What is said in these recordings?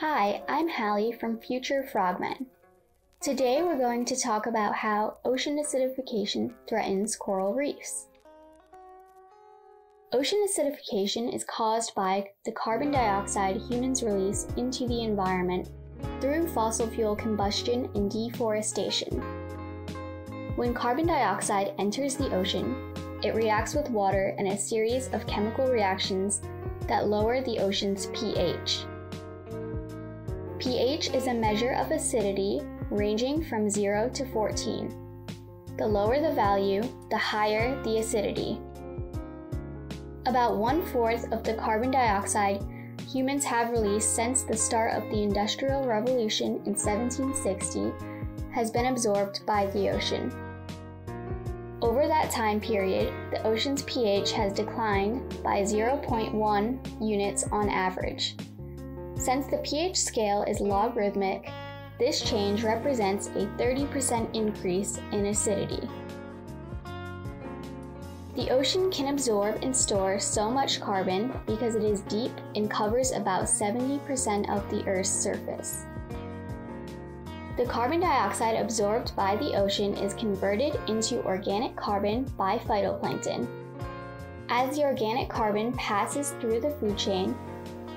Hi, I'm Hallie from Future Frogmen. Today we're going to talk about how ocean acidification threatens coral reefs. Ocean acidification is caused by the carbon dioxide humans release into the environment through fossil fuel combustion and deforestation. When carbon dioxide enters the ocean, it reacts with water in a series of chemical reactions that lower the ocean's pH. pH is a measure of acidity ranging from 0 to 14. The lower the value, the higher the acidity. About 1/4 of the carbon dioxide humans have released since the start of the Industrial Revolution in 1760 has been absorbed by the ocean. Over that time period, the ocean's pH has declined by 0.1 units on average. Since the pH scale is logarithmic, this change represents a 30% increase in acidity. The ocean can absorb and store so much carbon because it is deep and covers about 70% of the Earth's surface. The carbon dioxide absorbed by the ocean is converted into organic carbon by phytoplankton. As the organic carbon passes through the food chain,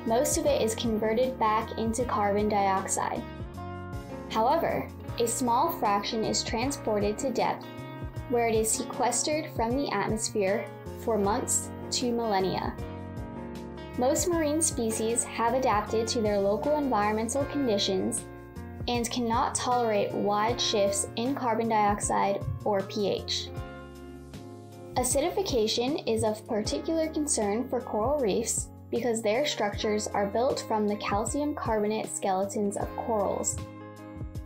most of it is converted back into carbon dioxide. However, a small fraction is transported to depth, where it is sequestered from the atmosphere for months to millennia. Most marine species have adapted to their local environmental conditions and cannot tolerate wide shifts in carbon dioxide or pH. Acidification is of particular concern for coral reefs because their structures are built from the calcium carbonate skeletons of corals.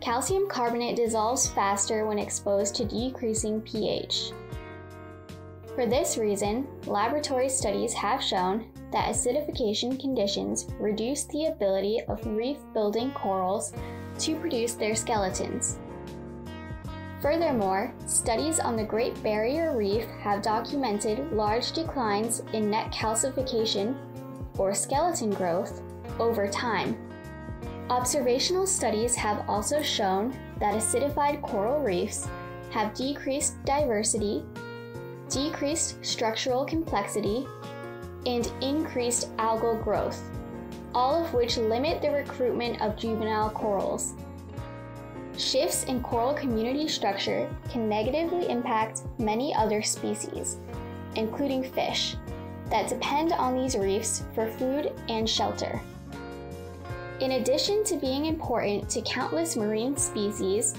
Calcium carbonate dissolves faster when exposed to decreasing pH. For this reason, laboratory studies have shown that acidification conditions reduce the ability of reef-building corals to produce their skeletons. Furthermore, studies on the Great Barrier Reef have documented large declines in net calcification, or skeleton growth, over time. Observational studies have also shown that acidified coral reefs have decreased diversity, decreased structural complexity, and increased algal growth, all of which limit the recruitment of juvenile corals. Shifts in coral community structure can negatively impact many other species, including fish, that depend on these reefs for food and shelter. In addition to being important to countless marine species,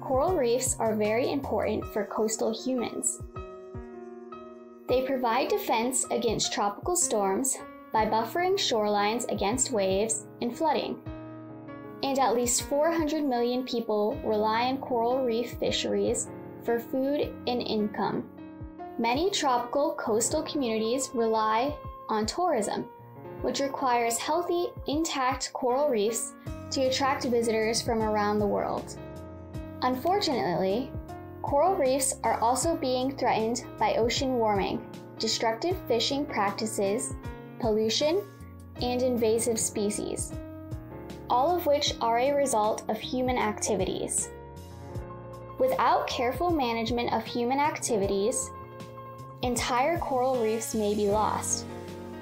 coral reefs are very important for coastal humans. They provide defense against tropical storms by buffering shorelines against waves and flooding. And at least 400 million people rely on coral reef fisheries for food and income. Many tropical coastal communities rely on tourism, which requires healthy, intact coral reefs to attract visitors from around the world. Unfortunately, coral reefs are also being threatened by ocean warming, destructive fishing practices, pollution, and invasive species, all of which are a result of human activities. Without careful management of human activities, entire coral reefs may be lost,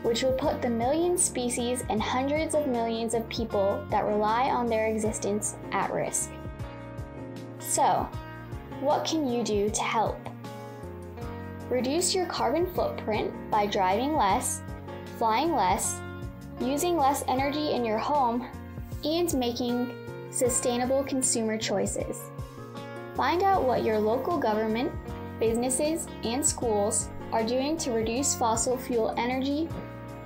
which will put the million species and hundreds of millions of people that rely on their existence at risk. So, what can you do to help? Reduce your carbon footprint by driving less, flying less, using less energy in your home, and making sustainable consumer choices. Find out what your local government, businesses, and schools are doing to reduce fossil fuel energy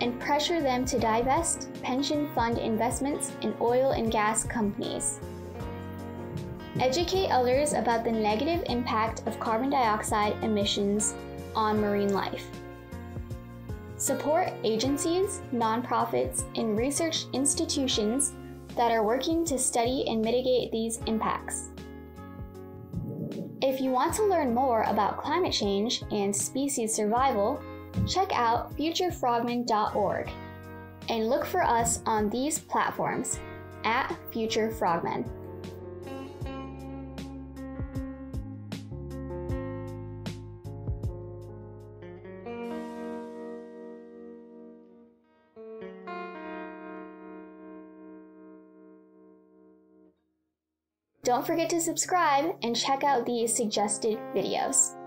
and pressure them to divest pension fund investments in oil and gas companies. Educate others about the negative impact of carbon dioxide emissions on marine life. Support agencies, nonprofits, and research institutions that are working to study and mitigate these impacts. If you want to learn more about climate change and species survival, check out futurefrogmen.org and look for us on these platforms @FutureFrogmen. Don't forget to subscribe and check out these suggested videos.